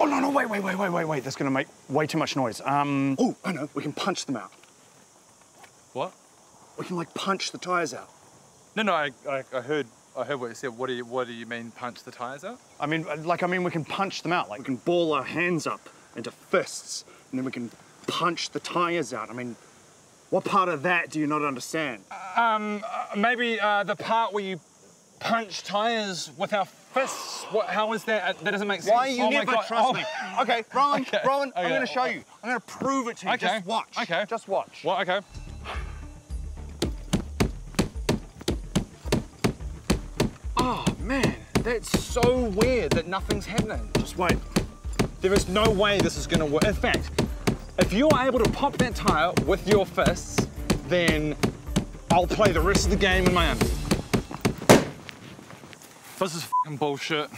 Oh, no, no, wait. That's going to make way too much noise. Oh, I know. We can punch them out. What? We can, like, punch the tyres out. No, no, I heard what you said. What do you mean, punch the tyres out? I mean, we can punch them out. Like, we can ball our hands up into fists, and then we can punch the tyres out. I mean, what part of that do you not understand? Maybe the part where you punch tyres with our fists. What, how is that? That doesn't make sense. Why you never trust me? Okay, Rowan, okay. Rowan, okay. I'm going to show you. I'm going to prove it to you. Okay. Just watch. Okay. Just watch. Well, okay. Oh, man, that's so weird that nothing's happening. Just wait. There is no way this is going to work. In fact, if you're able to pop that tyre with your fists, then I'll play the rest of the game in my own. This is f***ing bullshit.